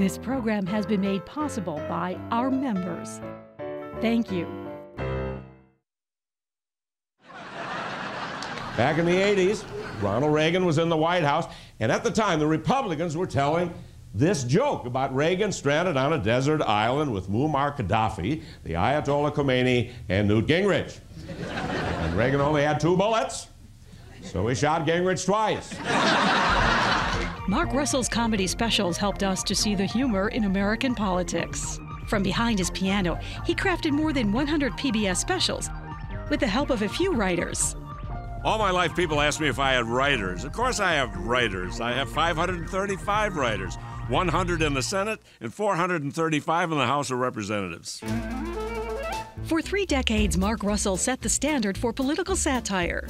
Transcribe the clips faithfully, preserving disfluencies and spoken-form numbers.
This program has been made possible by our members. Thank you. Back in the eighties, Ronald Reagan was in the White House, and at the time, the Republicans were telling this joke about Reagan stranded on a desert island with Muammar Gaddafi, the Ayatollah Khomeini, and Newt Gingrich. And Reagan only had two bullets, so he shot Gingrich twice. Mark Russell's comedy specials helped us to see the humor in American politics. From behind his piano, he crafted more than one hundred P B S specials with the help of a few writers. All my life, people ask me if I had writers. Of course I have writers. I have five hundred thirty-five writers, one hundred in the Senate and four hundred thirty-five in the House of Representatives. For three decades, Mark Russell set the standard for political satire.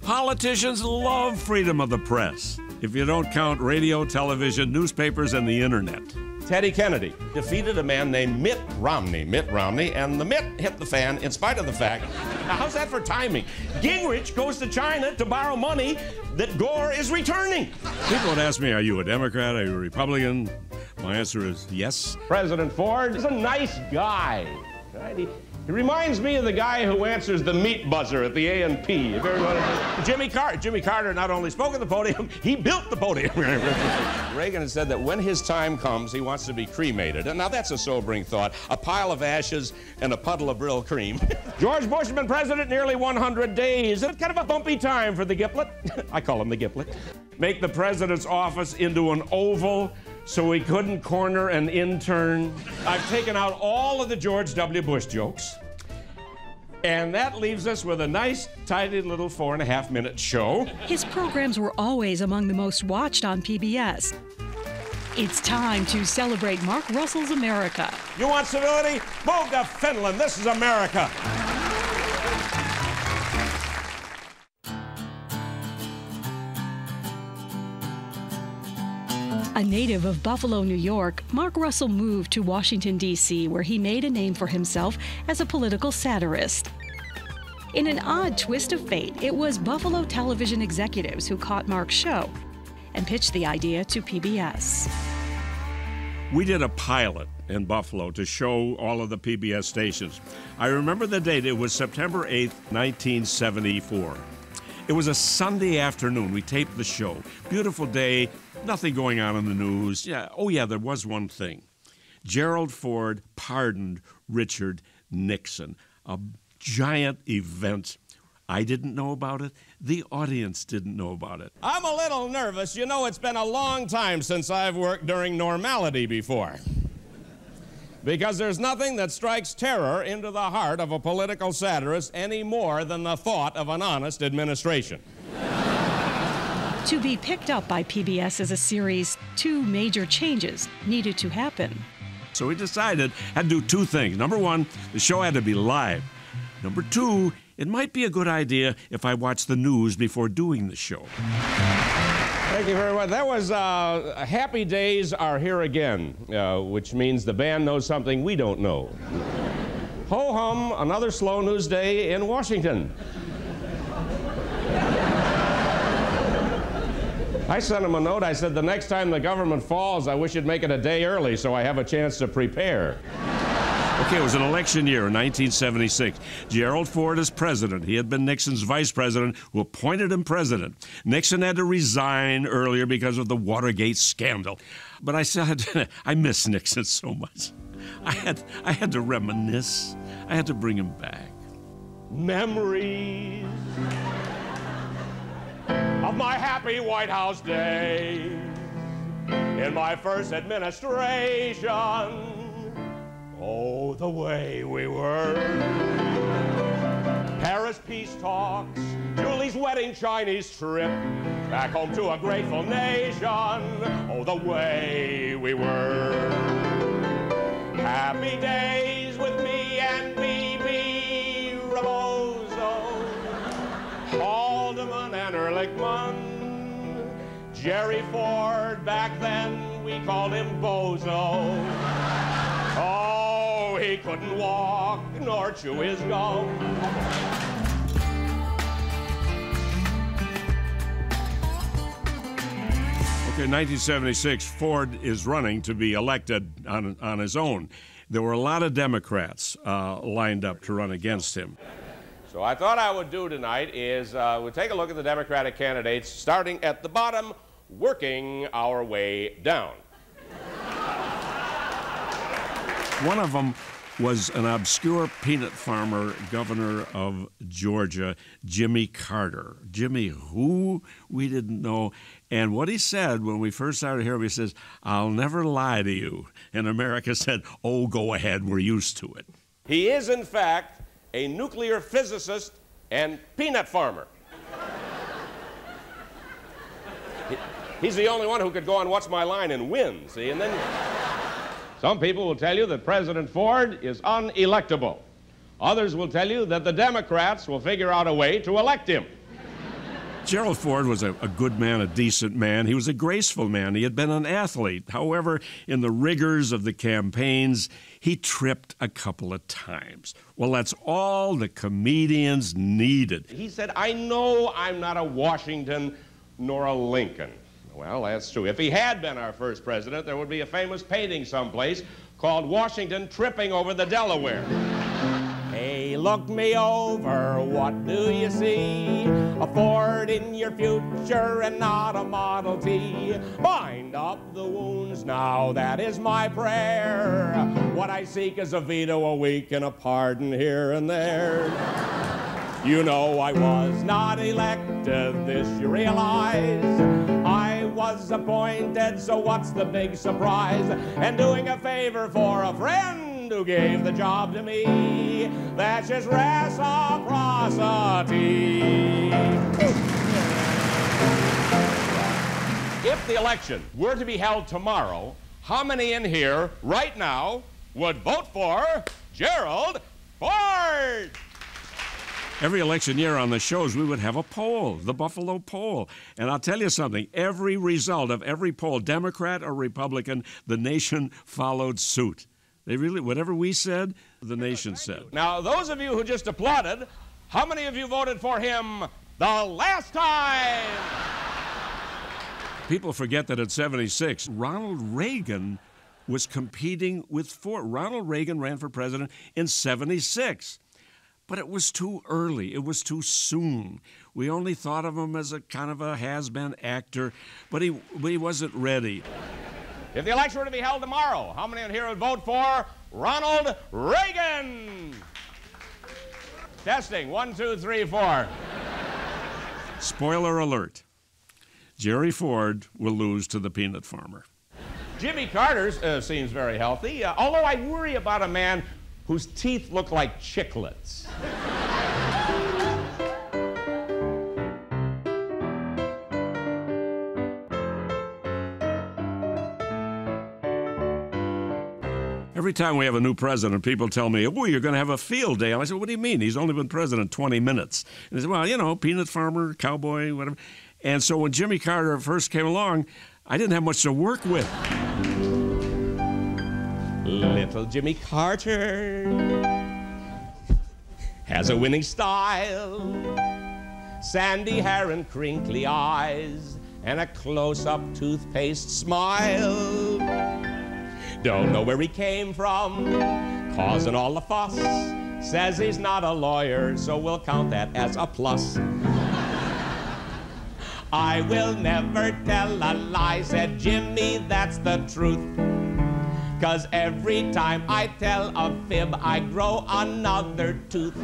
Politicians love freedom of the press, if you don't count radio, television, newspapers, and the internet. Teddy Kennedy defeated a man named Mitt Romney. Mitt Romney, and the Mitt hit the fan in spite of the fact. Now, how's that for timing? Gingrich goes to China to borrow money that Gore is returning. People would ask me, are you a Democrat? Are you a Republican? My answer is yes. President Ford is a nice guy. Right? He, he reminds me of the guy who answers the meat buzzer at the A and P. If everyone Jimmy Carter. Jimmy Carter not only spoke at the podium, he built the podium. Reagan has said that when his time comes, he wants to be cremated. And now that's a sobering thought. A pile of ashes and a puddle of Brill cream. George Bush has been president nearly one hundred days. It's kind of a bumpy time for the Giplet. I call him the Giplet. Make the president's office into an oval so we couldn't corner an intern. I've taken out all of the George W. Bush jokes. And that leaves us with a nice, tidy little four and a half minute show. His programs were always among the most watched on P B S. It's time to celebrate Mark Russell's America. You want civility? Move to Finland. This is America. A native of Buffalo, New York, Mark Russell moved to Washington, D C, where he made a name for himself as a political satirist. In an odd twist of fate, it was Buffalo television executives who caught Mark's show and pitched the idea to P B S. We did a pilot in Buffalo to show all of the P B S stations. I remember the date. It was September eighth, nineteen seventy-four. It was a Sunday afternoon. We taped the show. Beautiful day. Nothing going on in the news. Yeah. Oh, yeah, there was one thing. Gerald Ford pardoned Richard Nixon. A giant event. I didn't know about it. The audience didn't know about it. I'm a little nervous. You know, it's been a long time since I've worked during normality before. Because there's nothing that strikes terror into the heart of a political satirist any more than the thought of an honest administration. To be picked up by P B S as a series, two major changes needed to happen. So we decided had to do two things. Number one, the show had to be live. Number two, it might be a good idea if I watched the news before doing the show. Thank you very much. That was uh, Happy Days Are Here Again, uh, which means the band knows something we don't know. Ho-hum, another slow news day in Washington. I sent him a note. I said, the next time the government falls, I wish you'd make it a day early so I have a chance to prepare. Okay, it was an election year in nineteen seventy-six. Gerald Ford is president. He had been Nixon's vice president, who appointed him president. Nixon had to resign earlier because of the Watergate scandal. But I said, I miss Nixon so much. I had, I had to reminisce. I had to bring him back. Memories of my happy White House days in my first administration. Oh, the way we were. Paris peace talks, Julie's wedding, Chinese trip, back home to a grateful nation. Oh, the way we were. Happy days with me and B B Rebozo, Haldeman and Ehrlichman, Jerry Ford, back then we called him Bozo. Oh, he couldn't walk nor chew his gum. Okay, in nineteen seventy-six, Ford is running to be elected on, on his own. There were a lot of Democrats uh, lined up to run against him. So I thought I would do tonight is uh, we'll take a look at the Democratic candidates, starting at the bottom, working our way down. One of them was an obscure peanut farmer, governor of Georgia, Jimmy Carter. Jimmy who? We didn't know. And what he said when we first started hearing him, he says, "I'll never lie to you." And America said, "Oh, go ahead, we're used to it." He is, in fact, a nuclear physicist and peanut farmer. He's the only one who could go on What's My Line and win, see? And then some people will tell you that President Ford is unelectable. Others will tell you that the Democrats will figure out a way to elect him. Gerald Ford was a, a good man, a decent man. He was a graceful man. He had been an athlete. However, in the rigors of the campaigns, he tripped a couple of times. Well, that's all the comedians needed. He said, "I know I'm not a Washington nor a Lincoln." Well, that's true. If he had been our first president, there would be a famous painting someplace called Washington Tripping Over the Delaware. Hey, look me over, what do you see? A Ford in your future and not a Model T. Bind up the wounds now, that is my prayer. What I seek is a veto a week and a pardon here and there. You know I was not elected, this you realize. I was appointed, so what's the big surprise? And doing a favor for a friend who gave the job to me, that's just reciprocity. If the election were to be held tomorrow, how many in here right now would vote for Gerald Ford? Every election year on the shows, we would have a poll, the Buffalo poll. And I'll tell you something, every result of every poll, Democrat or Republican, the nation followed suit. They really, whatever we said, the nation said. Now, those of you who just applauded, how many of you voted for him the last time? People forget that at seventy-six, Ronald Reagan was competing with Ford. Ronald Reagan ran for president in seventy-six. But it was too early. It was too soon. We only thought of him as a kind of a has-been actor, but he, but he wasn't ready. If the election were to be held tomorrow, how many in here would vote for Ronald Reagan? Testing, one, two, three, four. Spoiler alert. Jerry Ford will lose to the peanut farmer. Jimmy Carter's uh, seems very healthy, uh, although I worry about a man whose teeth look like chiclets. Every time we have a new president, people tell me, "Oh, you're going to have a field day." And I said, "What do you mean? He's only been president twenty minutes. And they said, "Well, you know, peanut farmer, cowboy, whatever." And so when Jimmy Carter first came along, I didn't have much to work with. Little Jimmy Carter has a winning style, sandy hair and crinkly eyes, and a close-up toothpaste smile. Don't know where he came from, causing all the fuss. Says he's not a lawyer, so we'll count that as a plus. I will never tell a lie, said Jimmy, that's the truth. 'Cause every time I tell a fib, I grow another tooth.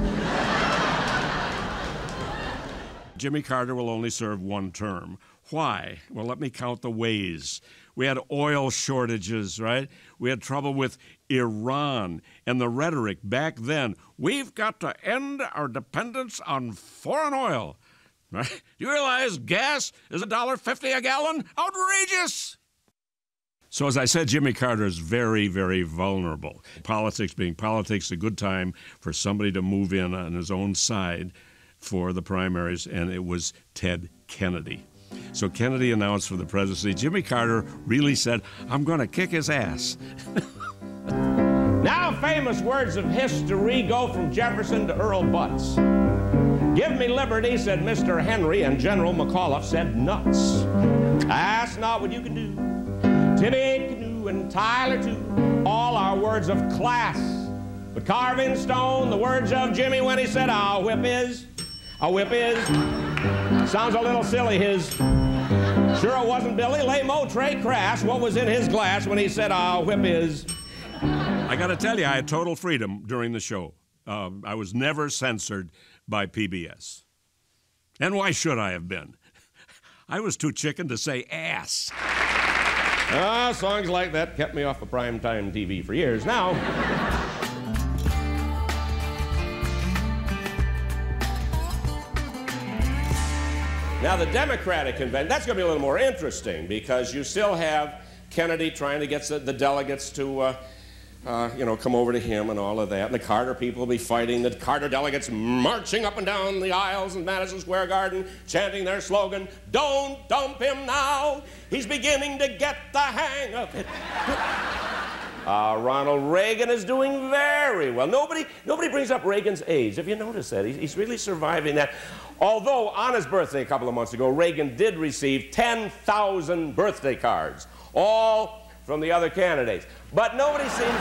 Jimmy Carter will only serve one term. Why? Well, let me count the ways. We had oil shortages, right? We had trouble with Iran and the rhetoric back then. We've got to end our dependence on foreign oil. Right? Do you realize gas is a dollar fifty a gallon? Outrageous! So as I said, Jimmy Carter is very, very vulnerable. Politics being politics, a good time for somebody to move in on his own side for the primaries, and it was Ted Kennedy. So Kennedy announced for the presidency. Jimmy Carter really said, "I'm going to kick his ass." Now famous words of history go from Jefferson to Earl Butts. "Give me liberty," said Mister Henry, and General McAuliffe said, "Nuts." That's not what you can do. Timmy Canoe and Tyler too, all are words of class. But carve in stone the words of Jimmy when he said, "I'll whip his, I'll whip his." Sounds a little silly, his. Sure it wasn't Billy Lamo Trey Crash what was in his glass when he said, "I'll whip his." I gotta tell you, I had total freedom during the show. Uh, I was never censored by P B S. And why should I have been? I was too chicken to say ass. Ah, uh, songs like that kept me off of primetime T V for years. Now, now the Democratic convention, that's going to be a little more interesting because you still have Kennedy trying to get the delegates to uh, Uh, you know, come over to him and all of that. And the Carter people will be fighting, the Carter delegates marching up and down the aisles in Madison Square Garden, chanting their slogan, "Don't dump him now, he's beginning to get the hang of it." uh, Ronald Reagan is doing very well. Nobody, nobody brings up Reagan's age. Have you noticed that? He's, he's really surviving that. Although on his birthday a couple of months ago, Reagan did receive ten thousand birthday cards, all from the other candidates. But nobody seems...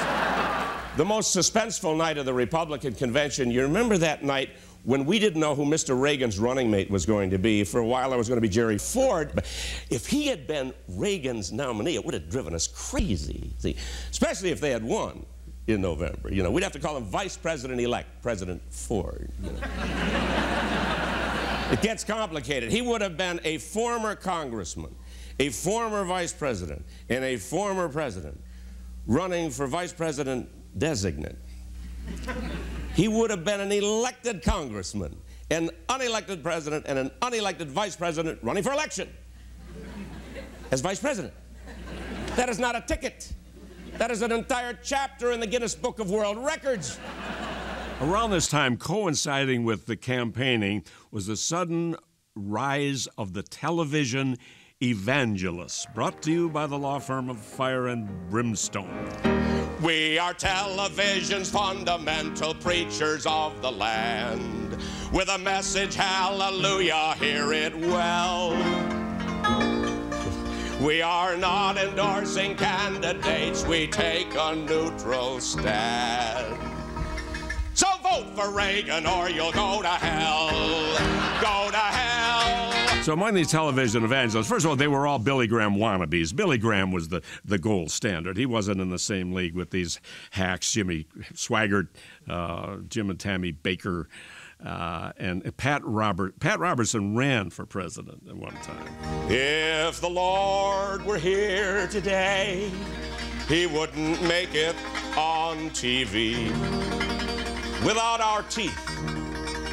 The most suspenseful night of the Republican convention, you remember that night when we didn't know who Mister Reagan's running mate was going to be. For a while, it was going to be Gerald Ford. But if he had been Reagan's nominee, it would have driven us crazy, see? Especially if they had won in November. You know, we'd have to call him Vice President-elect, President Ford. You know? It gets complicated. He would have been a former congressman, a former vice president, and a former president running for vice president designate. He would have been an elected congressman, an unelected president, and an unelected vice president running for election as vice president. That is not a ticket. That is an entire chapter in the Guinness Book of World Records. Around this time, coinciding with the campaigning, was the sudden rise of the television evangelists, brought to you by the law firm of Fire and Brimstone. We are television's fundamental preachers of the land. With a message, hallelujah, hear it well. We are not endorsing candidates, we take a neutral stand. So vote for Reagan or you'll go to hell. Go to hell. So among these television evangelists, first of all, they were all Billy Graham wannabes. Billy Graham was the, the gold standard. He wasn't in the same league with these hacks, Jimmy Swaggart, uh, Jim and Tammy Baker, uh, and Pat Robert, Pat Robertson ran for president at one time. If the Lord were here today, he wouldn't make it on T V. Without our teeth,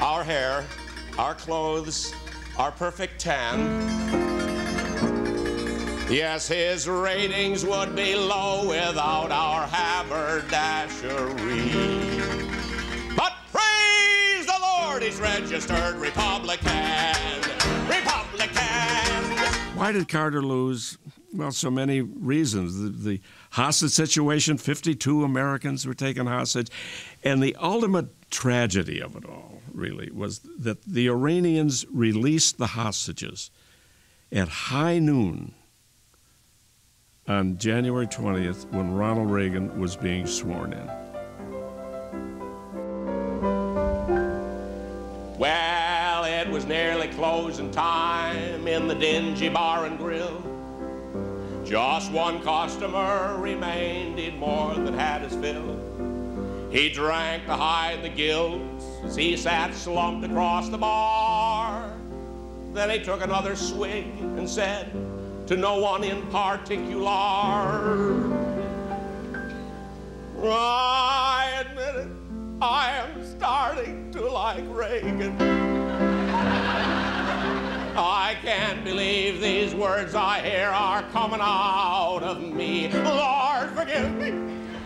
our hair, our clothes, our perfect tan, yes, his ratings would be low without our haberdashery. But praise the Lord, he's registered Republican, Republican. Why did Carter lose? Well, so many reasons. The, the hostage situation, fifty-two Americans were taken hostage, and the ultimate tragedy of it all, really, was that the Iranians released the hostages at high noon on January twentieth when Ronald Reagan was being sworn in. Well, it was nearly closing time in the dingy bar and grill. Just one customer remained, he'd more than had his fill. He drank to hide the guilt as he sat slumped across the bar. Then he took another swig and said to no one in particular, "I admit it, I am starting to like Reagan. I can't believe these words I hear are coming out of me. Lord, forgive me.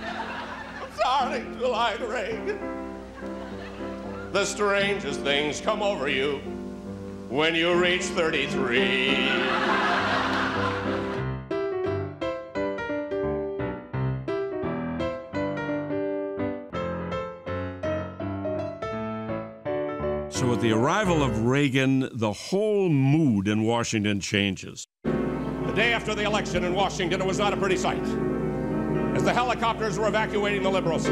I'm starting to like Reagan." The strangest things come over you when you reach thirty-three. So with the arrival of Reagan, the whole mood in Washington changes. day after the election in Washington, it was not a pretty sight. As the helicopters were evacuating the liberals,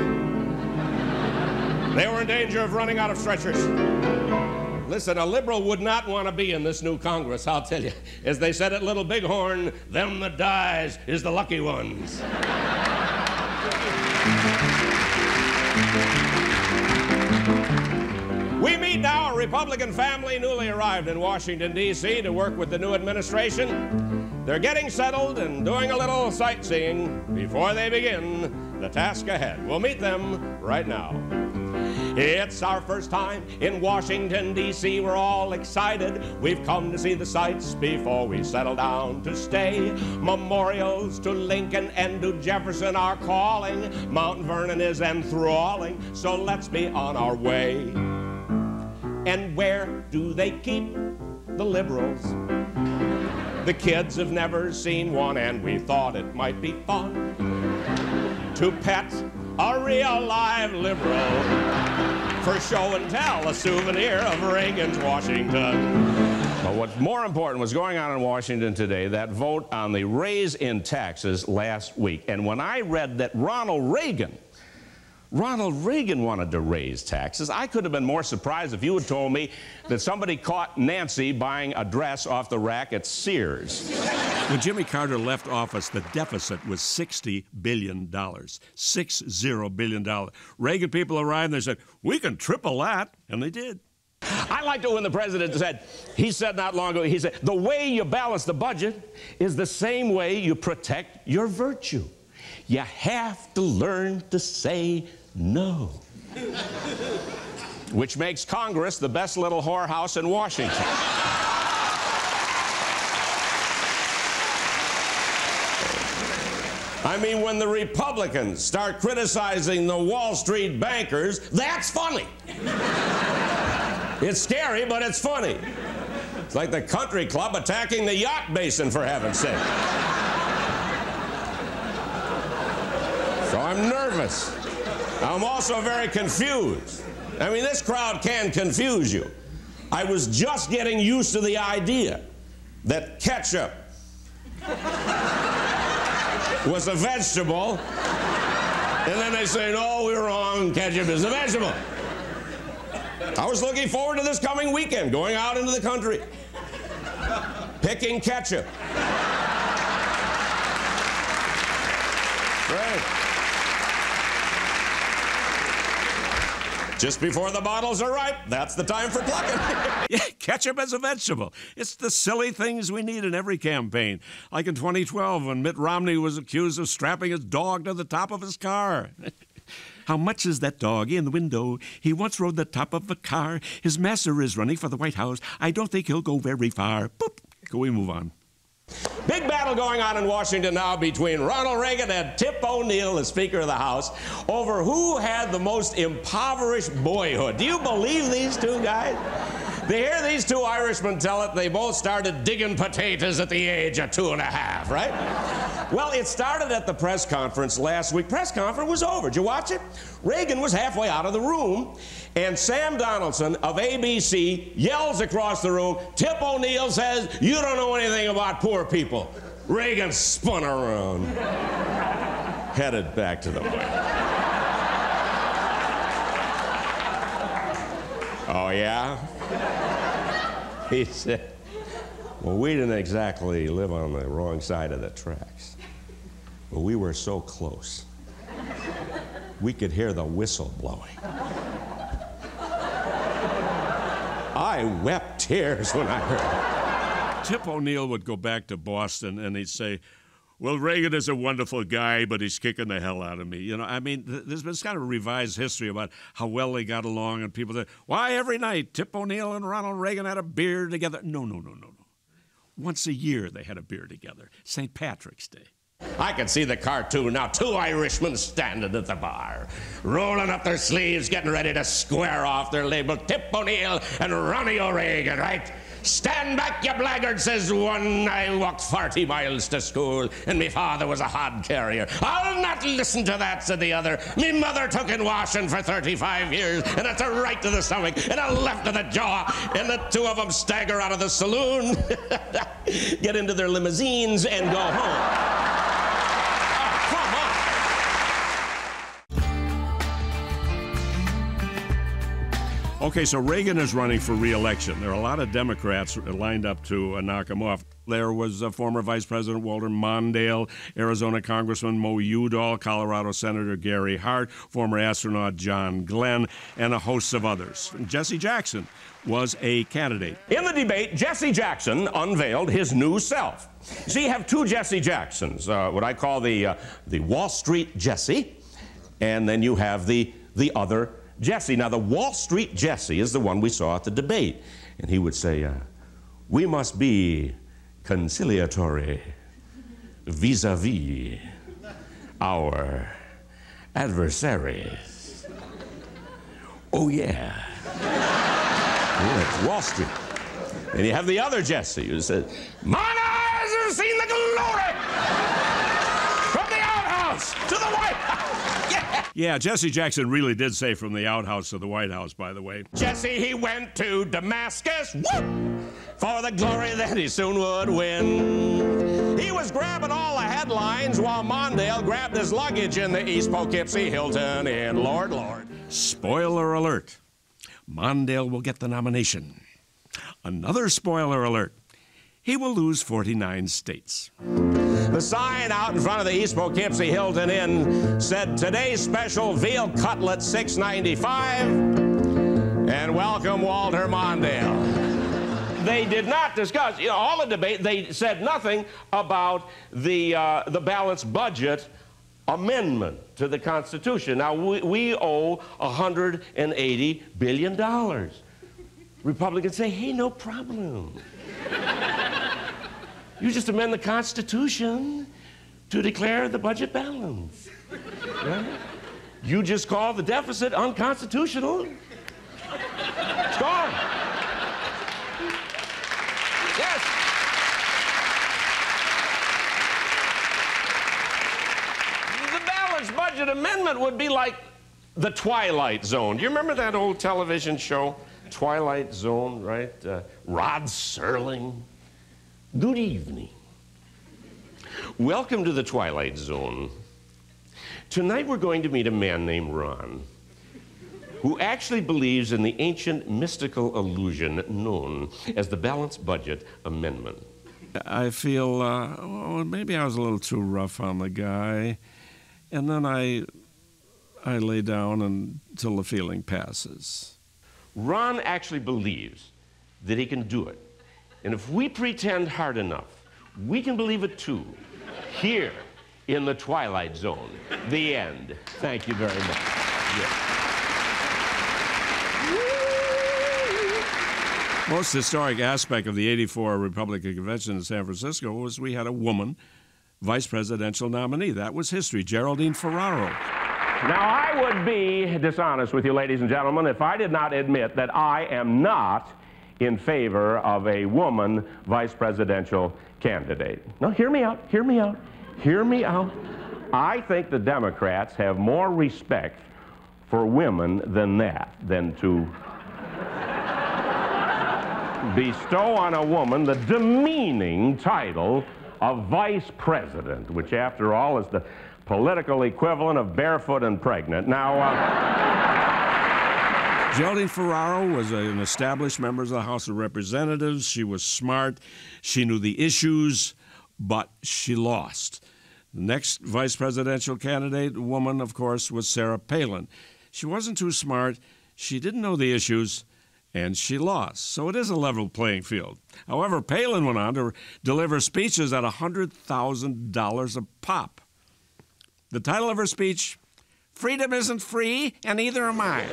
they were in danger of running out of stretchers. Listen, a liberal would not want to be in this new Congress, I'll tell you. As they said at Little Bighorn, them that dies is the lucky ones. We meet now a Republican family newly arrived in Washington, D C to work with the new administration. They're getting settled and doing a little sightseeing before they begin the task ahead. We'll meet them right now. It's our first time in Washington, D C We're all excited. We've come to see the sights before we settle down to stay. Memorials to Lincoln and to Jefferson are calling. Mount Vernon is enthralling, so let's be on our way. And where do they keep the liberals? The kids have never seen one, and we thought it might be fun to pet a real live liberal for show and tell, a souvenir of Reagan's Washington. But what's more important was going on in Washington today, that vote on the raise in taxes last week. And when I read that Ronald Reagan, Ronald Reagan wanted to raise taxes, I could have been more surprised if you had told me that somebody caught Nancy buying a dress off the rack at Sears. When Jimmy Carter left office, the deficit was sixty billion dollars. sixty billion dollars. Reagan people arrived and they said, we can triple that, and they did. I liked it when the president said, he said not long ago, he said, the way you balance the budget is the same way you protect your virtue. You have to learn to say no. Which makes Congress the best little whorehouse in Washington. I mean, when the Republicans start criticizing the Wall Street bankers, that's funny. It's scary, but it's funny. It's like the country club attacking the yacht basin, for heaven's sake. So I'm nervous. I'm also very confused. I mean, this crowd can confuse you. I was just getting used to the idea that ketchup was a vegetable, and then they say, no, we were wrong, ketchup is a vegetable. I was looking forward to this coming weekend, going out into the country, picking ketchup. Right. Just before the bottles are ripe, that's the time for plucking. Yeah, ketchup as a vegetable. It's the silly things we need in every campaign. Like in twenty twelve, when Mitt Romney was accused of strapping his dog to the top of his car. How much is that dog in the window? He once rode the top of a car. His master is running for the White House. I don't think he'll go very far. Boop. Can we move on? Big battle going on in Washington now between Ronald Reagan and Tip O'Neill, the Speaker of the House, over who had the most impoverished boyhood. Do you believe these two guys? They hear these two Irishmen tell it. They both started digging potatoes at the age of two and a half, right? Well, it started at the press conference last week. Press conference was over. Did you watch it? Reagan was halfway out of the room, and Sam Donaldson of A B C yells across the room, Tip O'Neill says, you don't know anything about poor people. Reagan spun around, headed back to the White House. Oh, yeah? He said, well, we didn't exactly live on the wrong side of the tracks, but we were so close. We could hear the whistle blowing. I wept tears when I heard it. Tip O'Neill would go back to Boston and he'd say, well, Reagan is a wonderful guy, but he's kicking the hell out of me. You know, I mean, th there's been kind of a revised history about how well they got along, and people that, why every night Tip O'Neill and Ronald Reagan had a beer together. No, no, no, no, no. Once a year they had a beer together, Saint Patrick's Day. I can see the cartoon now, two Irishmen standing at the bar, rolling up their sleeves, getting ready to square off. Their label, Tip O'Neill and Ronnie O'Regan, right? Stand back, you blackguard, says one. I walked forty miles to school, and me father was a hod carrier. I'll not listen to that, said the other. Me mother took in washing for thirty-five years, and it's a right to the stomach, and a left to the jaw, and the two of them stagger out of the saloon, get into their limousines, and go home. Okay, so Reagan is running for re-election. There are a lot of Democrats lined up to uh, knock him off. There was uh, former Vice President Walter Mondale, Arizona Congressman Mo Udall, Colorado Senator Gary Hart, former astronaut John Glenn, and a host of others. Jesse Jackson was a candidate. In the debate, Jesse Jackson unveiled his new self. So you have two Jesse Jacksons, uh, what I call the, uh, the Wall Street Jesse, and then you have the, the other Jesse. Now, the Wall Street Jesse is the one we saw at the debate. And he would say, uh, we must be conciliatory vis-a-vis our adversaries. Oh, yeah. Yeah, Wall Street. And you have the other Jesse who says, my eyes have seen the glory from the outhouse to the White House. Yeah. Yeah, Jesse Jackson really did say from the outhouse to the White House, by the way. Jesse, he went to Damascus, whoop, for the glory that he soon would win. He was grabbing all the headlines while Mondale grabbed his luggage in the East Poughkeepsie Hilton Inn. Lord, Lord. Spoiler alert. Mondale will get the nomination. Another spoiler alert. He will lose forty-nine states. The sign out in front of the East Poughkeepsie Hilton Inn said, today's special veal cutlet six ninety-five, and welcome Walter Mondale. They did not discuss, you know, all the debate, they said nothing about the, uh, the balanced budget amendment to the Constitution. Now, we, we owe one hundred eighty billion dollars. Republicans say, hey, no problem. You just amend the Constitution to declare the budget balance. Right? You just call the deficit unconstitutional. It's gone. Yes. The balanced budget amendment would be like the Twilight Zone. Do you remember that old television show, Twilight Zone, right? Uh, Rod Serling. Good evening. Welcome to the Twilight Zone. Tonight we're going to meet a man named Ron, who actually believes in the ancient mystical illusion known as the balanced budget amendment. I feel, uh, well, maybe I was a little too rough on the guy, and then I, I lay down until the feeling passes. Ron actually believes that he can do it. And if we pretend hard enough, we can believe it too, here in the Twilight Zone. The end. Thank you very much. Yeah. Most historic aspect of the eighty-four Republican Convention in San Francisco was we had a woman vice presidential nominee. That was history, Geraldine Ferraro. Now, I would be dishonest with you, ladies and gentlemen, if I did not admit that I am not in favor of a woman vice presidential candidate. Now, hear me out, hear me out, hear me out. I think the Democrats have more respect for women than that, than to bestow on a woman the demeaning title of vice president, which, after all, is the political equivalent of barefoot and pregnant. Now, uh, Geraldine Ferraro was an established member of the House of Representatives. She was smart. She knew the issues, but she lost. The next vice presidential candidate, woman, of course, was Sarah Palin. She wasn't too smart. She didn't know the issues, and she lost. So it is a level playing field. However, Palin went on to deliver speeches at one hundred thousand dollars a pop. The title of her speech, Freedom Isn't Free, and Neither Am I.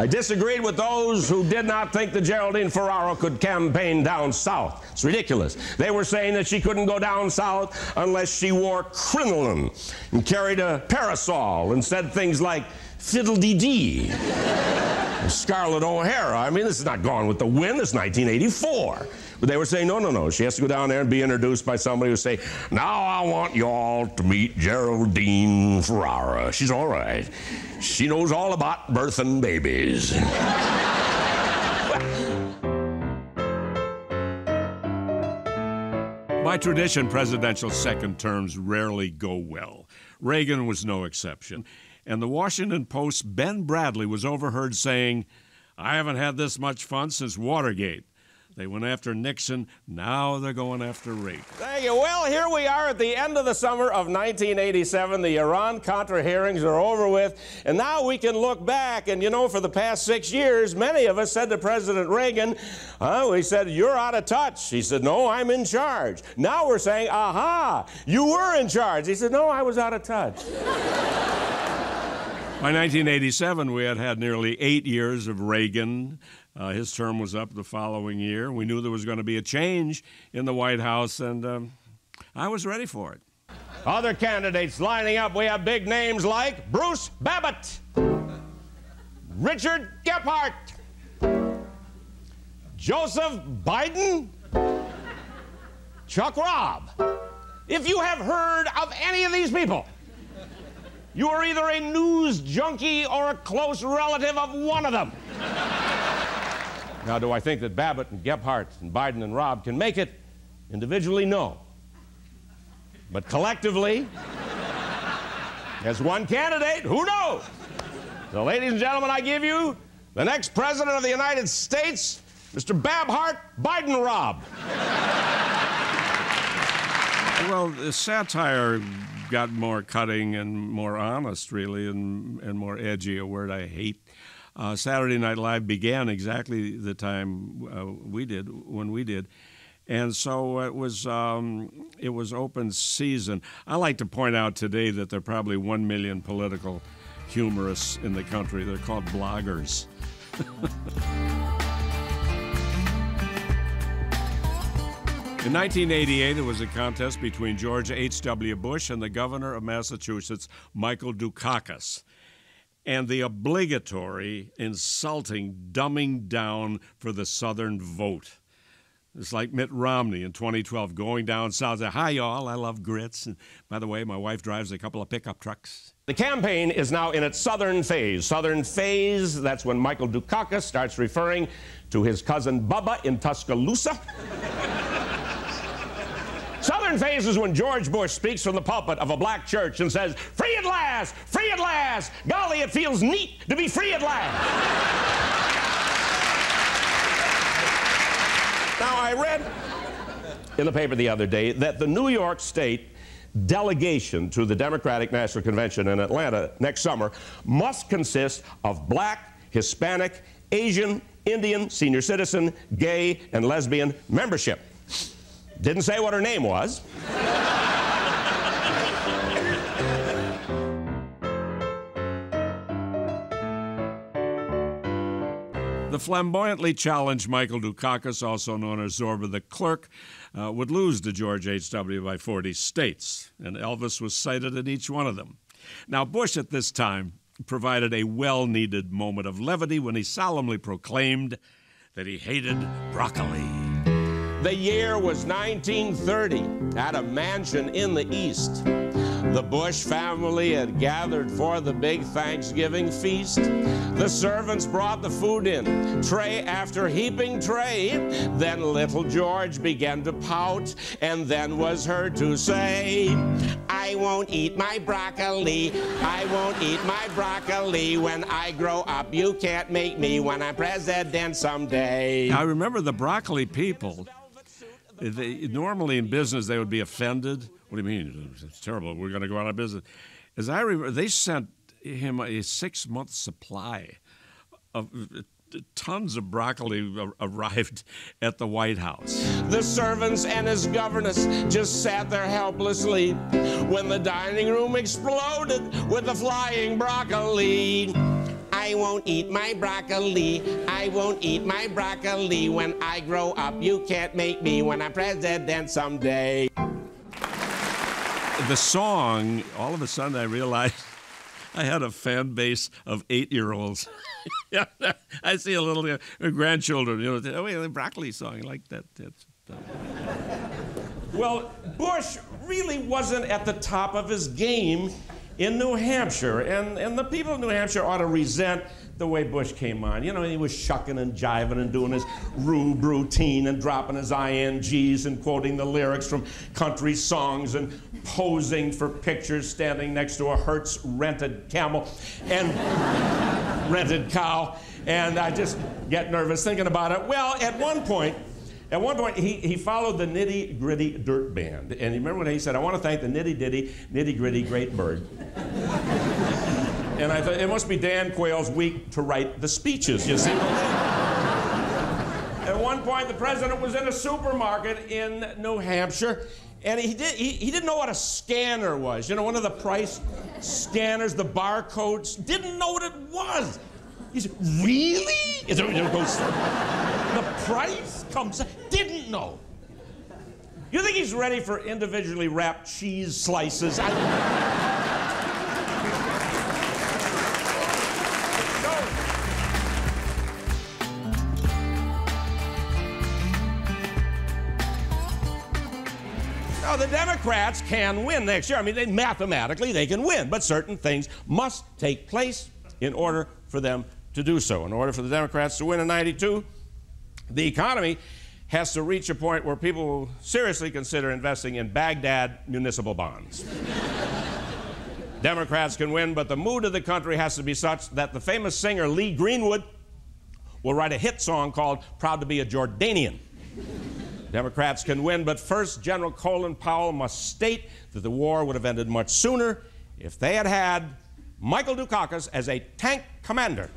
I disagreed with those who did not think that Geraldine Ferraro could campaign down south. It's ridiculous. They were saying that she couldn't go down south unless she wore crinoline and carried a parasol and said things like fiddle-dee-dee. Scarlett O'Hara. I mean, this is not Gone with the Wind. This is nineteen eighty-four. But they were saying, no, no, no. She has to go down there and be introduced by somebody who say, now I want y'all to meet Geraldine Ferraro. She's all right. She knows all about birthing babies. By tradition, presidential second terms rarely go well. Reagan was no exception. And the Washington Post's Ben Bradlee was overheard saying, I haven't had this much fun since Watergate. They went after Nixon. Now they're going after Reagan. Thank you. Well, here we are at the end of the summer of nineteen eighty-seven. The Iran-Contra hearings are over with. And now we can look back. And, you know, for the past six years, many of us said to President Reagan, uh, we said, you're out of touch. He said, no, I'm in charge. Now we're saying, aha, you were in charge. He said, no, I was out of touch. By nineteen eighty-seven, we had had nearly eight years of Reagan. Uh, his term was up the following year. We knew there was going to be a change in the White House, and um, I was ready for it. Other candidates lining up. We have big names like Bruce Babbitt, Richard Gephardt, Joseph Biden, Chuck Robb. If you have heard of any of these people, you are either a news junkie or a close relative of one of them. Now, do I think that Babbitt and Gephardt and Biden and Robb can make it? Individually, no. But collectively, as one candidate, who knows? So, ladies and gentlemen, I give you the next president of the United States, Mister Babhart Biden Robb. Well, the satire got more cutting and more honest, really, and, and more edgy, a word I hate. Uh, Saturday Night Live began exactly the time uh, we did, when we did. And so it was, um, it was open season. I like to point out today that there are probably one million political humorists in the country. They're called bloggers. In nineteen eighty-eight, it was a contest between George H W Bush and the governor of Massachusetts, Michael Dukakis. And the obligatory, insulting, dumbing down for the Southern vote. It's like Mitt Romney in twenty twelve going down south. Hi, y'all. I love grits. And by the way, my wife drives a couple of pickup trucks. The campaign is now in its Southern phase. Southern phase, that's when Michael Dukakis starts referring to his cousin Bubba in Tuscaloosa. Southern phase is when George Bush speaks from the pulpit of a black church and says, free at last, free at last. Golly, it feels neat to be free at last. Now, I read in the paper the other day that the New York State delegation to the Democratic National Convention in Atlanta next summer must consist of black, Hispanic, Asian, Indian, senior citizen, gay, and lesbian membership. Didn't say what her name was. The flamboyantly challenged Michael Dukakis, also known as Zorba the Clerk, uh, would lose to George H W by forty states, and Elvis was cited in each one of them. Now, Bush at this time provided a well-needed moment of levity when he solemnly proclaimed that he hated broccoli. The year was nineteen thirty, at a mansion in the East. The Bush family had gathered for the big Thanksgiving feast. The servants brought the food in, tray after heaping tray. Then little George began to pout, and then was heard to say, I won't eat my broccoli, I won't eat my broccoli. When I grow up, you can't make me when I'm president someday. I remember the broccoli people. They, normally in business, they would be offended. What do you mean? It's terrible. We're going to go out of business. As I remember, they sent him a six-month supply of tons of broccoli arrived at the White House. The servants and his governess just sat there helplessly when the dining room exploded with the flying broccoli. I won't eat my broccoli, I won't eat my broccoli. When I grow up, you can't make me when I'm president someday. The song, all of a sudden I realized I had a fan base of eight-year-olds. Yeah, I see a little you know, grandchildren, you know, oh, wait, the broccoli song, like that. That's, that. Well, Bush really wasn't at the top of his game in New Hampshire, and, and the people of New Hampshire ought to resent the way Bush came on. You know, he was shucking and jiving and doing his rube routine and dropping his I N Gs and quoting the lyrics from country songs and posing for pictures standing next to a Hertz rented camel and rented cow. And I just get nervous thinking about it. Well, at one point, At one point, he, he followed the Nitty Gritty Dirt Band. And you remember when he said, I want to thank the Nitty Ditty, Nitty Gritty Great Bird. And I thought, it must be Dan Quayle's week to write the speeches, you see. At one point, the president was in a supermarket in New Hampshire, and he, did, he, he didn't know what a scanner was. You know, one of the price scanners, the barcodes, didn't know what it was. He said, really? It goes, the price comes, didn't know. You think he's ready for individually wrapped cheese slices? I no. No, the Democrats can win next year. I mean, they, mathematically, they can win, but certain things must take place in order for them to do so. In order for the Democrats to win in ninety-two, the economy has to reach a point where people will seriously consider investing in Baghdad municipal bonds. Democrats can win, but the mood of the country has to be such that the famous singer Lee Greenwood will write a hit song called Proud to be a Jordanian. Democrats can win, but first General Colin Powell must state that the war would have ended much sooner if they had had Michael Dukakis as a tank commander.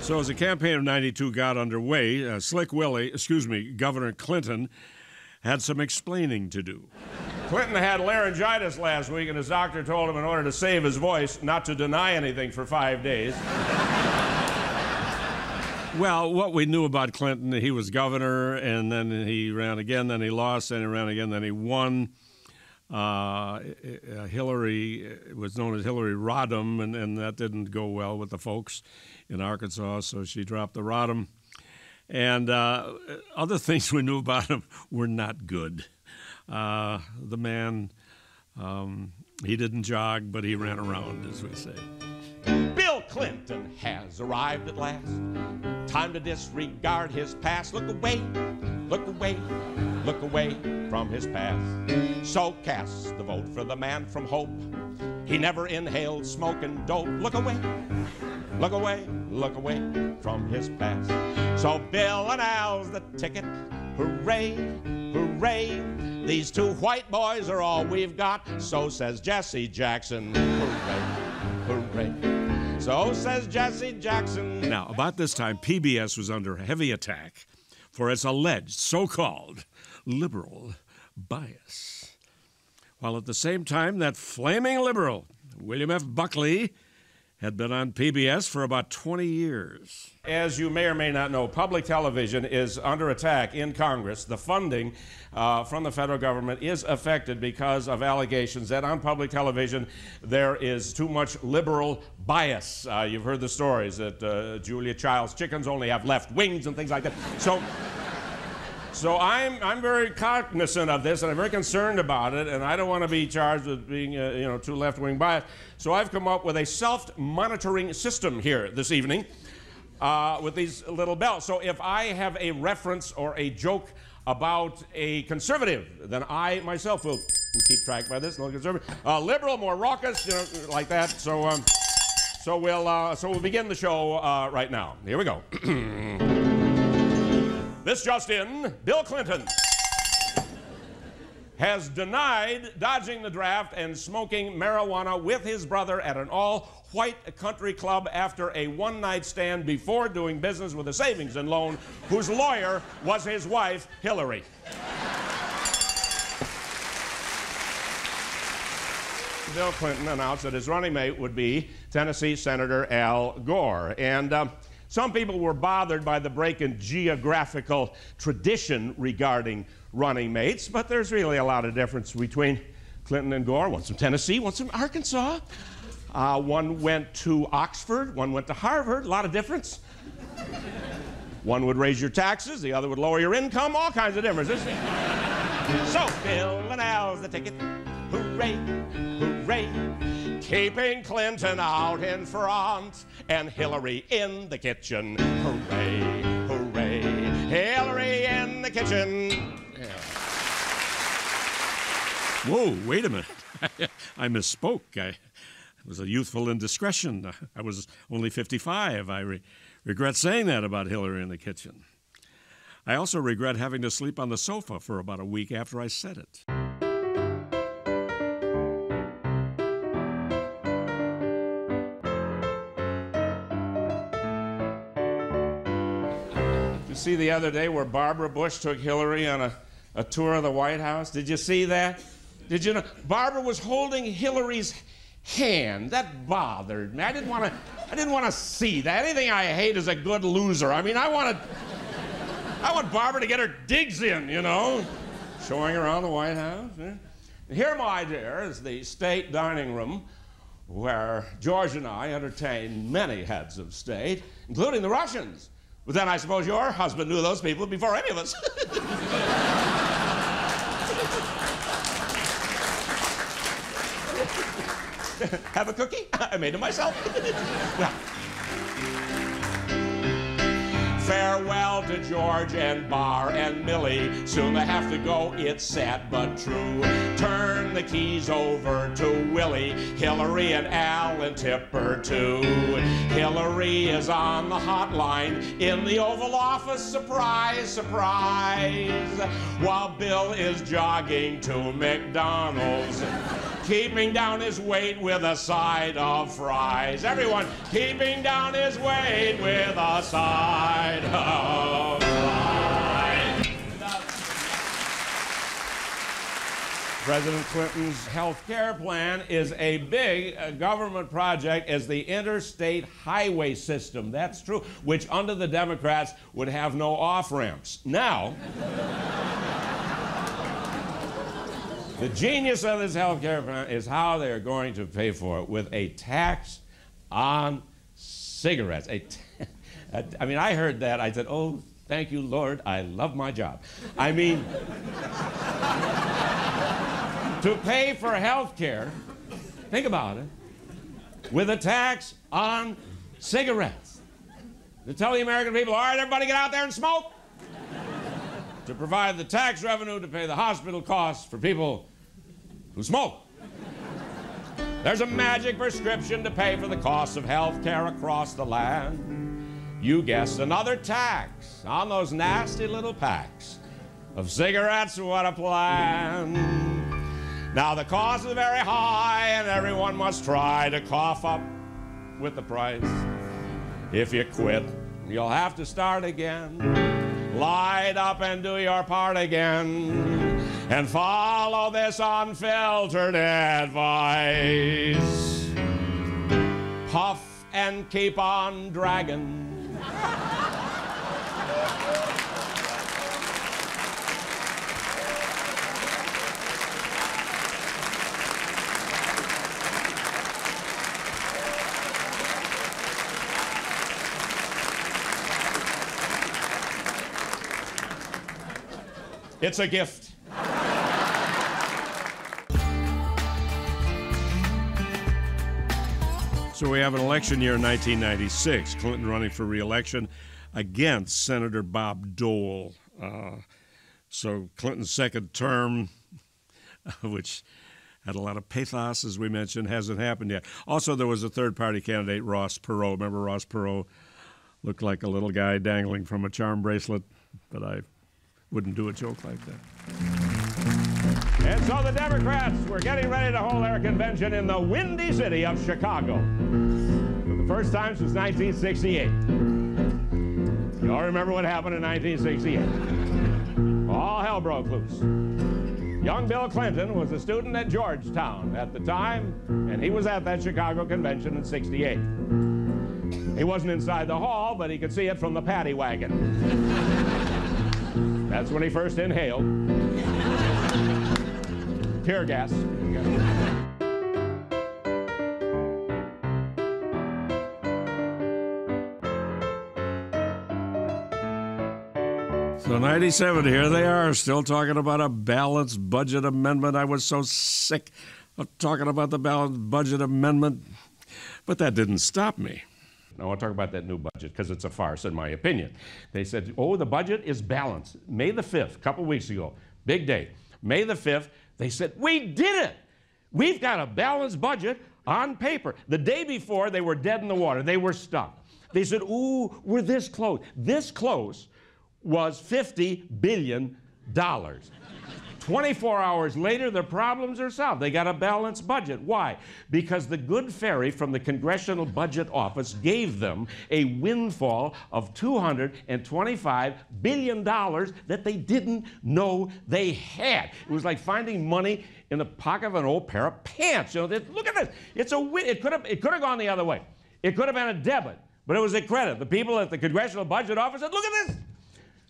So as the campaign of ninety-two got underway, uh, Slick Willie, excuse me, Governor Clinton, had some explaining to do. Clinton had laryngitis last week, and his doctor told him in order to save his voice not to deny anything for five days. Well, what we knew about Clinton, he was governor, and then he ran again, then he lost, then he ran again, then he won. Uh, Hillary was known as Hillary Rodham, and, and that didn't go well with the folks in Arkansas, so she dropped the Rodham. And uh, other things we knew about him were not good. Uh, the man, um, he didn't jog, but he ran around, as we say. Bill Clinton has arrived at last. Time to disregard his past. Look away, look away, look away from his past. So cast the vote for the man from Hope. He never inhaled smoke and dope. Look away, look away, look away from his past. So Bill and Al's the ticket. Hooray, hooray. These two white boys are all we've got. So says Jesse Jackson. Hooray, hooray. So says Jesse Jackson. Now, about this time, P B S was under heavy attack for its alleged so-called liberal bias, while at the same time that flaming liberal, William F. Buckley, had been on P B S for about twenty years. As you may or may not know, public television is under attack in Congress. The funding uh, from the federal government is affected because of allegations that on public television there is too much liberal bias. Uh, you've heard the stories that uh, Julia Child's chickens only have left wings and things like that. So. So I'm, I'm very cognizant of this, and I'm very concerned about it, and I don't want to be charged with being, uh, you know, too left-wing biased. So I've come up with a self-monitoring system here this evening uh, with these little bells. So if I have a reference or a joke about a conservative, then I myself will keep track by this, no conservative. Uh, liberal, more raucous, you know, like that. So, um, so, we'll, uh, so we'll begin the show uh, right now. Here we go. This just in, Bill Clinton has denied dodging the draft and smoking marijuana with his brother at an all-white country club after a one-night stand before doing business with a savings and loan whose lawyer was his wife, Hillary. Bill Clinton announced that his running mate would be Tennessee Senator Al Gore. And uh, some people were bothered by the break in geographical tradition regarding running mates, but there's really a lot of difference between Clinton and Gore. One's from Tennessee, one's from Arkansas. Uh, one went to Oxford, one went to Harvard, a lot of difference. One would raise your taxes, the other would lower your income, all kinds of differences. So Bill and Al's the ticket, hooray, hooray. Keeping Clinton out in front and Hillary in the kitchen, hooray, hooray. Hillary in the kitchen. Yeah. Whoa, wait a minute. I misspoke. I, it was a youthful indiscretion. I was only fifty-five. I re regret saying that about Hillary in the kitchen. I also regret having to sleep on the sofa for about a week after I said it. Did you see the other day where Barbara Bush took Hillary on a, a tour of the White House? Did you see that? Did you know? Barbara was holding Hillary's hand. That bothered me. I didn't want to. I didn't want to see that. Anything I hate is a good loser. I mean, I wanted. I want Barbara to get her digs in, you know, showing around the White House. Yeah. Here, my dear, is the state dining room, where George and I entertained many heads of state, including the Russians. But then I suppose your husband knew those people before any of us. Have a cookie? I made it myself. Well. Farewell to George and Barr and Millie. Soon they have to go, it's sad but true. Turn the keys over to Willie, Hillary and Al and Tipper too. Hillary is on the hotline in the Oval Office, surprise, surprise. While Bill is jogging to McDonald's, keeping down his weight with a side of fries. Everyone, keeping down his weight with a side of fries. President Clinton's health care plan is a big uh, government project, is the interstate highway system. That's true, which under the Democrats would have no off-ramps. Now, the genius of this health care plan is how they are going to pay for it with a tax on cigarettes. A t a t I mean, I heard that. I said, oh, thank you, Lord. I love my job. I mean, to pay for health care, think about it, with a tax on cigarettes. To tell the American people, all right, everybody get out there and smoke. To provide the tax revenue to pay the hospital costs for people who smoke. There's a magic prescription to pay for the cost of health care across the land. You guessed, another tax on those nasty little packs of cigarettes. What a plan. Now the cost is very high and everyone must try to cough up with the price. If you quit, you'll have to start again. Light up and do your part again, and follow this unfiltered advice. Puff and keep on dragging. It's a gift. So we have an election year in nineteen ninety-six. Clinton running for re-election against Senator Bob Dole. Uh, so Clinton's second term, which had a lot of pathos, as we mentioned, hasn't happened yet. Also, there was a third-party candidate, Ross Perot. Remember Ross Perot looked like a little guy dangling from a charm bracelet, but I wouldn't do a joke like that. And so the Democrats were getting ready to hold their convention in the windy city of Chicago for the first time since nineteen sixty-eight. Y'all remember what happened in nineteen sixty-eight. All hell broke loose. Young Bill Clinton was a student at Georgetown at the time, and he was at that Chicago convention in sixty-eight. He wasn't inside the hall, but he could see it from the paddy wagon. That's when he first inhaled tear gas. So ninety-seven, here they are, still talking about a balanced budget amendment. I was so sick of talking about the balanced budget amendment, but that didn't stop me. I want to talk about that new budget because it's a farce, in my opinion. They said, oh, the budget is balanced. May the fifth, a couple weeks ago, big day. May the fifth, they said, we did it. We've got a balanced budget on paper. The day before, they were dead in the water. They were stuck. They said, ooh, we're this close. This close was fifty billion dollars. twenty-four hours later, their problems are solved. They got a balanced budget. Why? Because the good fairy from the Congressional Budget Office gave them a windfall of two hundred twenty-five billion dollars that they didn't know they had. It was like finding money in the pocket of an old pair of pants. You know, they, look at this. It's a win. It could have. It could have gone the other way. It could have been a debit, but it was a credit. The people at the Congressional Budget Office said, "Look at this,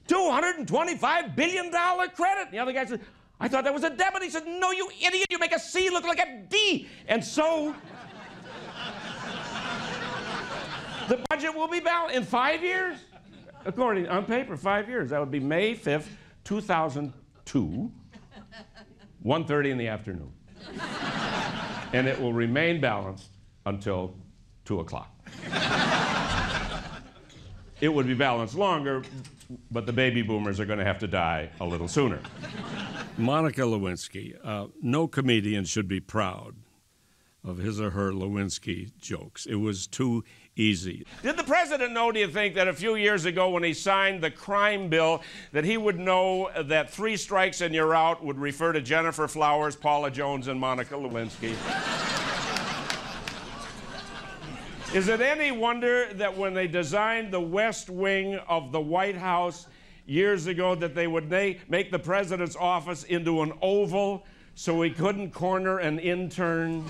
two hundred twenty-five billion dollars credit." And the other guy said, I thought that was a debit. He said, no, you idiot, you make a C look like a D. And so the budget will be balanced in five years. According, on paper, five years. That would be May fifth, two thousand two, one thirty in the afternoon. And it will remain balanced until two o'clock. It would be balanced longer, but the baby boomers are going to have to die a little sooner. Monica Lewinsky, uh, no comedian should be proud of his or her Lewinsky jokes. It was too easy. Did the president know, do you think, that a few years ago when he signed the crime bill that he would know that three strikes and you're out would refer to Jennifer Flowers, Paula Jones, and Monica Lewinsky? Is it any wonder that when they designed the West Wing of the White House years ago that they would make the president's office into an oval so he couldn't corner an intern?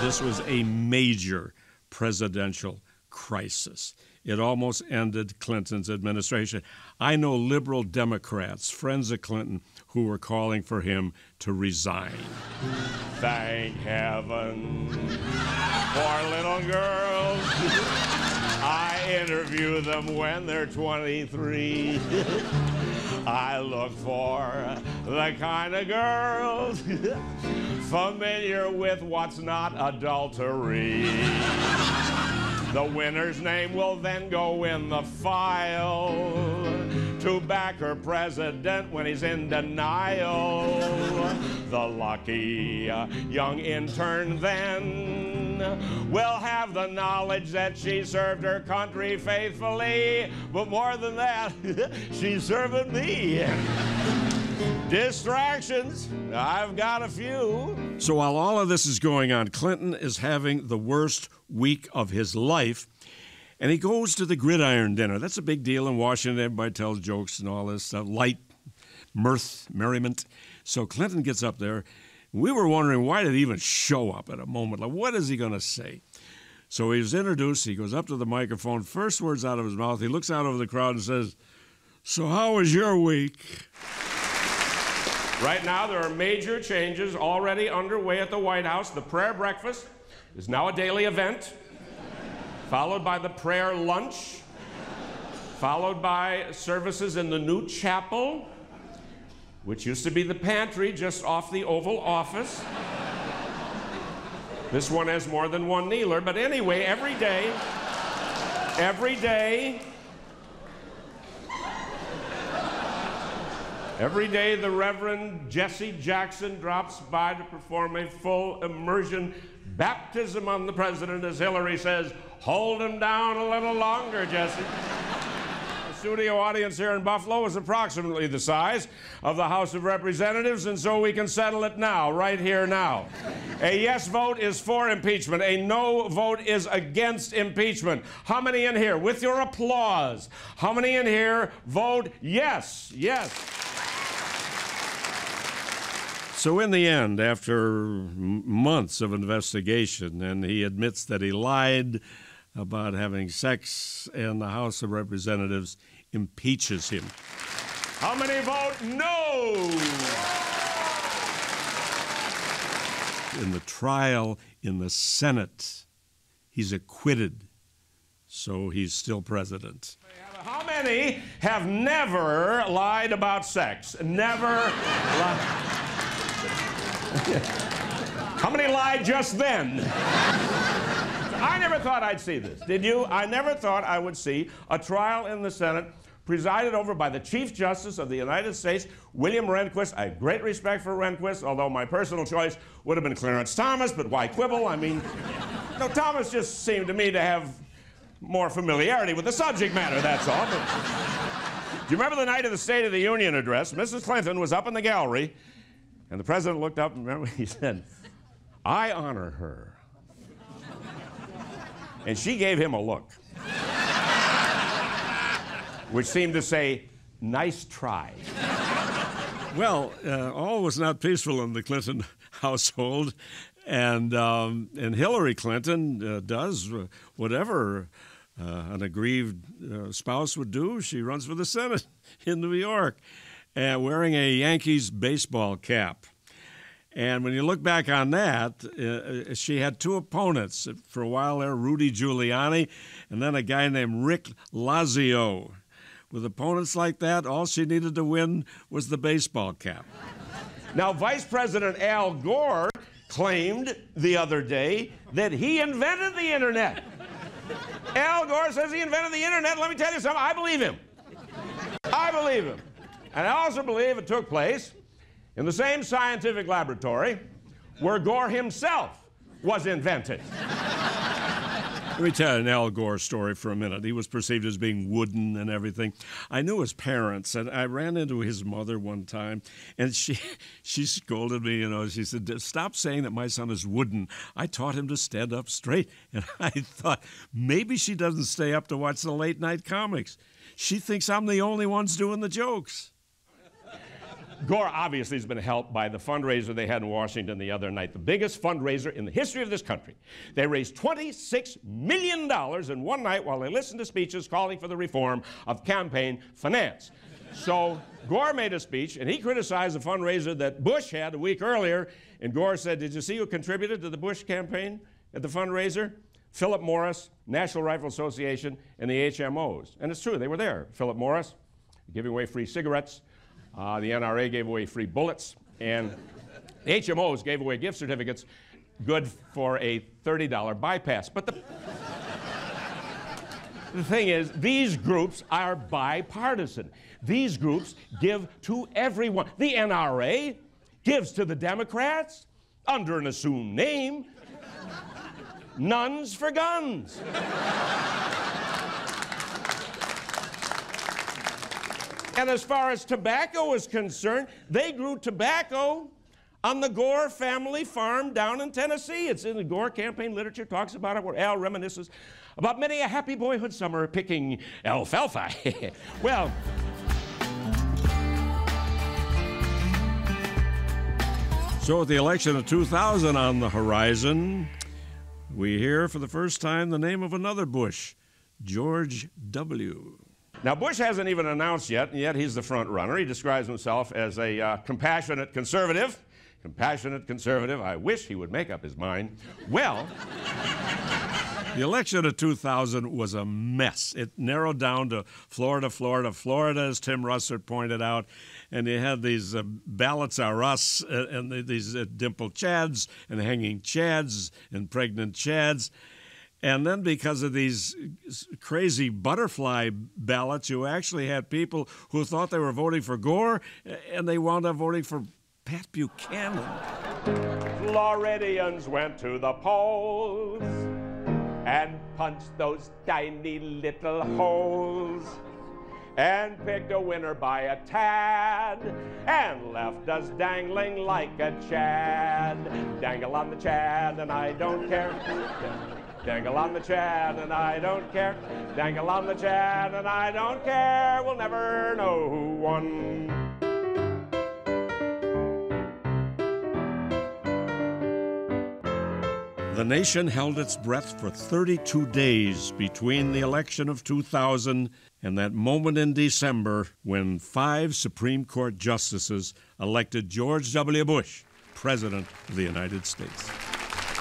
This was a major presidential crisis. It almost ended Clinton's administration. I know liberal Democrats, friends of Clinton, who were calling for him to resign. Thank heaven for little girls. I interview them when they're twenty-three. I look for the kind of girls familiar with what's not adultery. The winner's name will then go in the file to back her president when he's in denial. The lucky young intern then will have the knowledge that she served her country faithfully, but more than that, she's serving me. Distractions, I've got a few. So while all of this is going on, Clinton is having the worst week of his life, and he goes to the Gridiron Dinner. That's a big deal in Washington. Everybody tells jokes and all this stuff, light, mirth, merriment. So Clinton gets up there. We were wondering, why did he even show up at a moment? Like, what is he going to say? So he was introduced. He goes up to the microphone. First words out of his mouth, he looks out over the crowd and says, so how was your week? Right now, there are major changes already underway at the White House. The prayer breakfast is now a daily event, followed by the prayer lunch, followed by services in the new chapel, which used to be the pantry just off the Oval Office. This one has more than one kneeler, but anyway, every day, every day, every day the Reverend Jesse Jackson drops by to perform a full immersion baptism on the president, as Hillary says, hold him down a little longer, Jesse. The studio audience here in Buffalo is approximately the size of the House of Representatives, and so we can settle it now, right here now. A yes vote is for impeachment. A no vote is against impeachment. How many in here, with your applause, how many in here vote yes? Yes. So in the end, after months of investigation, and he admits that he lied about having sex, and the House of Representatives impeaches him. How many vote no? In the trial in the Senate, he's acquitted, so he's still president. How many have never lied about sex? Never lied. How many lied just then? I never thought I'd see this. Did you? I never thought I would see a trial in the Senate presided over by the Chief Justice of the United States, William Rehnquist. I have great respect for Rehnquist, although my personal choice would have been Clarence Thomas, but why quibble? I mean, no, Thomas just seemed to me to have more familiarity with the subject matter, that's all. But do you remember the night of the State of the Union address? Missus Clinton was up in the gallery, and the president looked up, and remember, he said, "I honor her." And she gave him a look, which seemed to say, "Nice try." Well, uh, all was not peaceful in the Clinton household. And, um, and Hillary Clinton uh, does whatever uh, an aggrieved uh, spouse would do. She runs for the Senate in New York, uh, wearing a Yankees baseball cap. And when you look back on that, uh, she had two opponents for a while there, Rudy Giuliani, and then a guy named Rick Lazio. With opponents like that, all she needed to win was the baseball cap. Now, Vice President Al Gore claimed the other day that he invented the internet. Al Gore says he invented the internet. Let me tell you something, I believe him. I believe him. And I also believe it took place in the same scientific laboratory where Gore himself was invented. Let me tell you an Al Gore story for a minute. He was perceived as being wooden and everything. I knew his parents, and I ran into his mother one time, and she she scolded me, you know. She said, "Stop saying that my son is wooden. I taught him to stand up straight." And I thought, maybe she doesn't stay up to watch the late-night comics. She thinks I'm the only ones doing the jokes. Gore obviously has been helped by the fundraiser they had in Washington the other night, the biggest fundraiser in the history of this country. They raised twenty-six million dollars in one night while they listened to speeches calling for the reform of campaign finance. So Gore made a speech, and he criticized the fundraiser that Bush had a week earlier, and Gore said, "Did you see who contributed to the Bush campaign at the fundraiser? Philip Morris, National Rifle Association, and the H M Os." And it's true, they were there. Philip Morris giving away free cigarettes. Uh, the N R A gave away free bullets, and the H M Os gave away gift certificates good for a thirty dollar bypass. But the, the thing is, these groups are bipartisan. These groups give to everyone. The N R A gives to the Democrats under an assumed name. Nuns for guns. And as far as tobacco is concerned, they grew tobacco on the Gore family farm down in Tennessee. It's in the Gore campaign literature, talks about it, where Al reminisces about many a happy boyhood summer picking alfalfa. Well, so with the election of two thousand on the horizon, we hear for the first time the name of another Bush, George W. Now, Bush hasn't even announced yet, and yet he's the front runner. He describes himself as a uh, compassionate conservative. Compassionate conservative. I wish he would make up his mind. Well, the election of two thousand was a mess. It narrowed down to Florida, Florida, Florida, as Tim Russert pointed out. And they had these uh, ballots are us, uh, and the, these uh, dimpled chads, and hanging chads, and pregnant chads. And then because of these crazy butterfly ballots, you actually had people who thought they were voting for Gore, and they wound up voting for Pat Buchanan. Floridians went to the polls and punched those tiny little holes and picked a winner by a tad and left us dangling like a chad. Dangle on the chad and I don't care. Dangle on the chad and I don't care. Dangle on the chad and I don't care. We'll never know who won. The nation held its breath for thirty-two days between the election of two thousand and that moment in December when five Supreme Court justices elected George W. Bush President of the United States.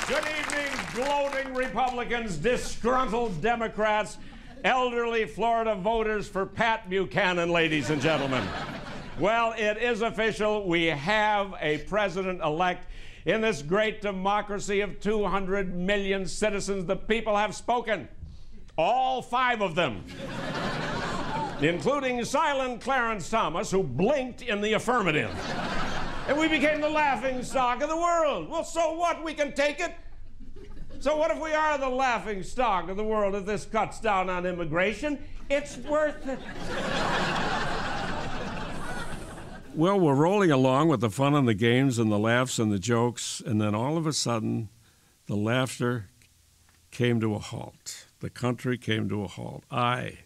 Good evening, gloating Republicans, disgruntled Democrats, elderly Florida voters for Pat Buchanan, ladies and gentlemen. Well, it is official. We have a president-elect. In this great democracy of two hundred million citizens, the people have spoken. All five of them. Including silent Clarence Thomas, who blinked in the affirmative. And we became the laughingstock of the world. Well, so what? We can take it. So what if we are the laughingstock of the world? If this cuts down on immigration, it's worth it. Well, we're rolling along with the fun and the games and the laughs and the jokes, and then all of a sudden, the laughter came to a halt. The country came to a halt. I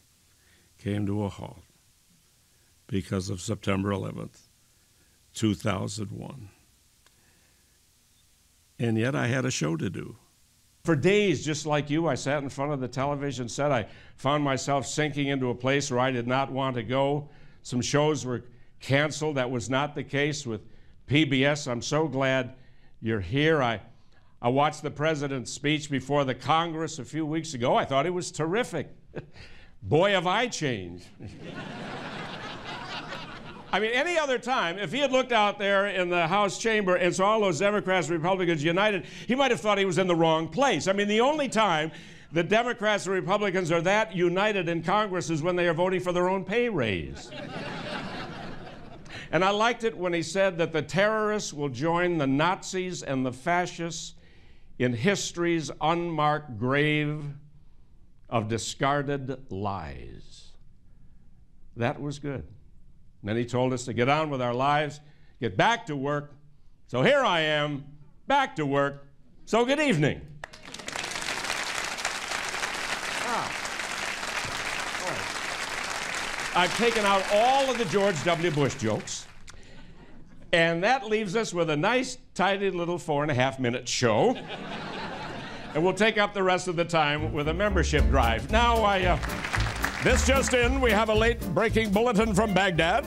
came to a halt because of September eleventh, two thousand one. And yet I had a show to do. For days, just like you, I sat in front of the television set. I found myself sinking into a place where I did not want to go. Some shows were canceled. That was not the case with P B S. I'm so glad you're here. I, I watched the president's speech before the Congress a few weeks ago. I thought it was terrific. Boy, have I changed. I mean, any other time, if he had looked out there in the House chamber and saw all those Democrats and Republicans united, he might have thought he was in the wrong place. I mean, the only time the Democrats and Republicans are that united in Congress is when they are voting for their own pay raise. And I liked it when he said that the terrorists will join the Nazis and the fascists in history's unmarked grave of discarded lies. That was good. And then he told us to get on with our lives, get back to work. So here I am, back to work. So good evening. Ah. I've taken out all of the George W. Bush jokes, and that leaves us with a nice, tidy little four and a half minute show. And we'll take up the rest of the time with a membership drive. Now, I, uh, this just in, we have a late breaking bulletin from Baghdad.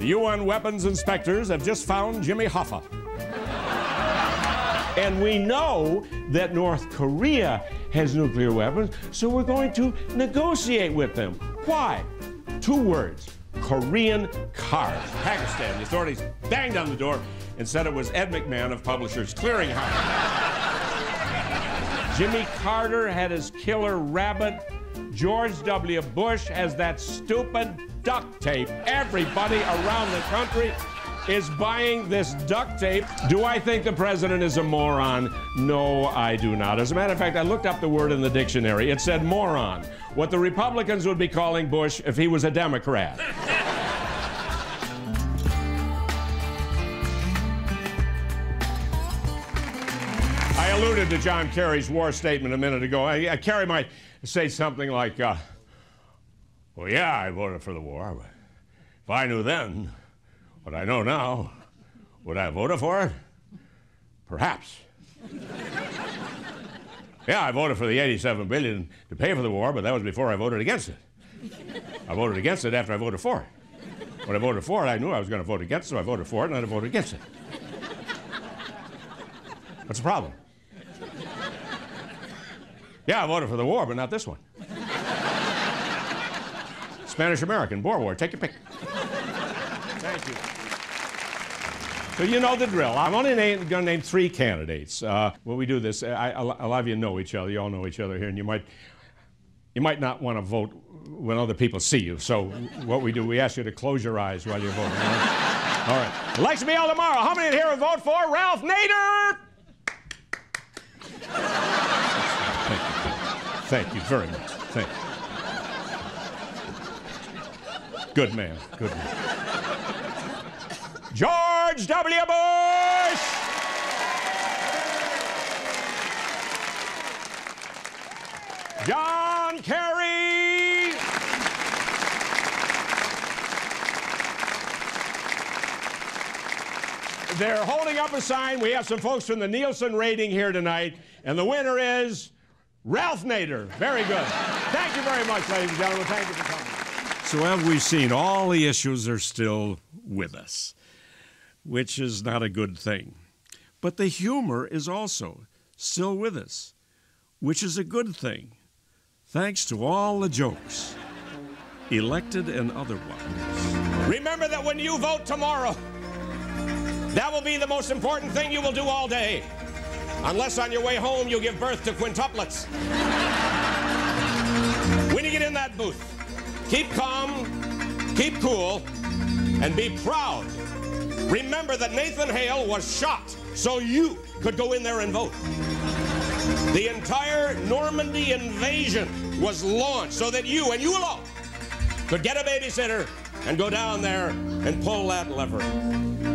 The U N weapons inspectors have just found Jimmy Hoffa. And we know that North Korea has nuclear weapons, so we're going to negotiate with them. Why? Two words, Korean cars. Pakistan, the authorities banged on the door and said it was Ed McMahon of Publishers Clearinghouse. Jimmy Carter had his killer rabbit. George W. Bush has that stupid duct tape. Everybody around the country is buying this duct tape. Do I think the president is a moron? No, I do not. As a matter of fact, I looked up the word in the dictionary. It said moron, what the Republicans would be calling Bush if he was a Democrat. I alluded to John Kerry's war statement a minute ago. I, I, Kerry might say something like, uh, well, yeah, I voted for the war, but if I knew then what I know now, would I have voted for it? Perhaps. Yeah, I voted for the eighty-seven billion dollars to pay for the war, but that was before I voted against it. I voted against it after I voted for it. When I voted for it, I knew I was going to vote against it, so I voted for it, and then I voted against it. What's the problem? Yeah, I voted for the war, but not this one. Spanish-American, Boer War, take your pick. Thank you. So you know the drill. I'm only going to name three candidates. Uh, when we do this, I, I, a lot of you know each other. You all know each other here, and you might, you might not want to vote when other people see you. So what we do, we ask you to close your eyes while you're voting. All right. All right. Election be held tomorrow. How many here will vote for Ralph Nader? Thank you. Thank you very much. Thank you. Good man. Good man. George W. Bush! John Kerry! They're holding up a sign. We have some folks from the Nielsen rating here tonight, and the winner is Ralph Nader. Very good. Thank you very much, ladies and gentlemen. Thank you for coming. So as we've seen, all the issues are still with us, which is not a good thing. But the humor is also still with us, which is a good thing. thanks to all the jokes, elected and otherwise. Remember that when you vote tomorrow, that will be the most important thing you will do all day. Unless on your way home you give birth to quintuplets. When you get in that booth, keep calm, keep cool, and be proud. Remember that Nathan Hale was shot so you could go in there and vote. The entire Normandy invasion was launched so that you, and you alone, could get a babysitter and go down there and pull that lever.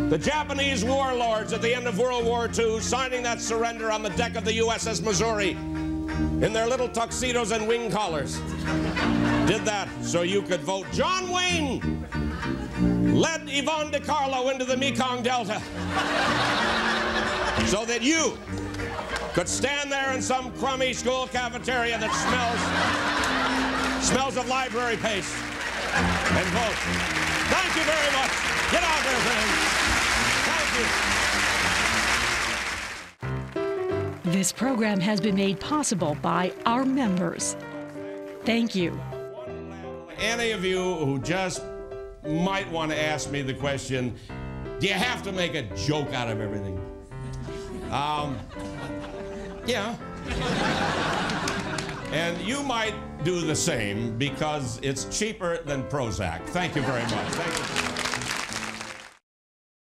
The Japanese warlords at the end of World War Two signing that surrender on the deck of the U S S Missouri in their little tuxedos and wing collars did that so you could vote. John Wayne led Yvonne DiCarlo into the Mekong Delta so that you could stand there in some crummy school cafeteria that smells smells of library paste and vote. Thank you very much. Get out there, friends. Thank you. This program has been made possible by our members. Thank you. Any of you who just might want to ask me the question, do you have to make a joke out of everything? Um, Yeah. And you might do the same because it's cheaper than Prozac. Thank you very much. Thank you.